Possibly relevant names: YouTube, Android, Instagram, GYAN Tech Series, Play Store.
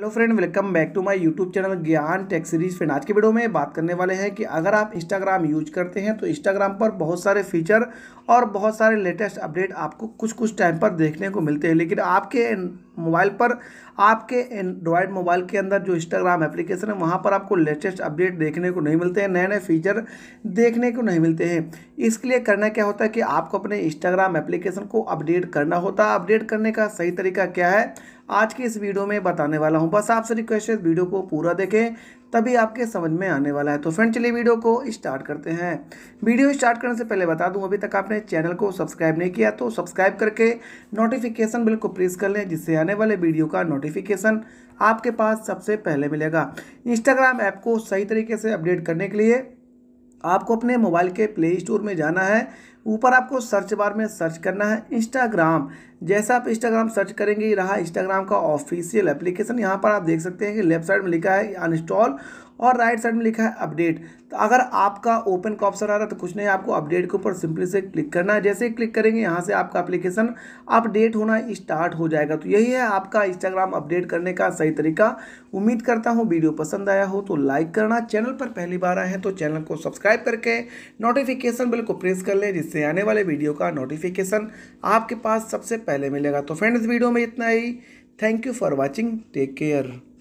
Hello friend, welcome back to my YouTube channel Gyan tech series. Friend, आज के video में बात करने वाले हैं कि अगर आप इंस्टाग्राम यूज करते हैं तो इंस्टाग्राम पर बहुत सारे फीचर और बहुत सारे लेटेस्ट अपडेट आपको कुछ टाइम पर देखने को मिलते हैं, लेकिन आपके मोबाइल पर, आपके एंड्रॉयड मोबाइल के अंदर जो इंस्टाग्राम एप्लीकेशन है वहाँ पर आपको लेटेस्ट अपडेट देखने को नहीं मिलते हैं, नए नए फीचर देखने को नहीं मिलते हैं। इसके लिए करना क्या होता है कि आपको अपने इंस्टाग्राम एप्लीकेशन को अपडेट करना होता है। अपडेट करने का सही तरीका क्या है आज की इस वीडियो में बताने वाला हूँ। बस आपसे रिक्वेस्ट है वीडियो को पूरा देखें, तभी आपके समझ में आने वाला है। तो फ्रेंड, चलिए वीडियो को स्टार्ट करते हैं। वीडियो स्टार्ट करने से पहले बता दूं, अभी तक आपने चैनल को सब्सक्राइब नहीं किया तो सब्सक्राइब करके नोटिफिकेशन बिल को प्रेस कर लें, जिससे आने वाले वीडियो का नोटिफिकेशन आपके पास सबसे पहले मिलेगा। इंस्टाग्राम ऐप को सही तरीके से अपडेट करने के लिए आपको अपने मोबाइल के प्ले स्टोर में जाना है। ऊपर आपको सर्च बार में सर्च करना है इंस्टाग्राम। जैसा आप इंस्टाग्राम सर्च करेंगे, ये रहा इंस्टाग्राम का ऑफिशियल एप्लीकेशन। यहाँ पर आप देख सकते हैं कि लेफ्ट साइड में लिखा है अनइंस्टॉल और राइट साइड में लिखा है अपडेट। तो अगर आपका ओपन का ऑप्शन आ रहा है तो कुछ नहीं, आपको अपडेट के ऊपर सिंपली से क्लिक करना है। जैसे ही क्लिक करेंगे, यहाँ से आपका एप्लीकेशन अपडेट होना स्टार्ट हो जाएगा। तो यही है आपका इंस्टाग्राम अपडेट करने का सही तरीका। उम्मीद करता हूँ वीडियो पसंद आया हो तो लाइक करना। चैनल पर पहली बार आए हैं तो चैनल को सब्सक्राइब करके नोटिफिकेशन बिल को प्रेस कर लें, से आने वाले वीडियो का नोटिफिकेशन आपके पास सबसे पहले मिलेगा। तो फ्रेंड्स, वीडियो में इतना ही। Thank you for watching, take care.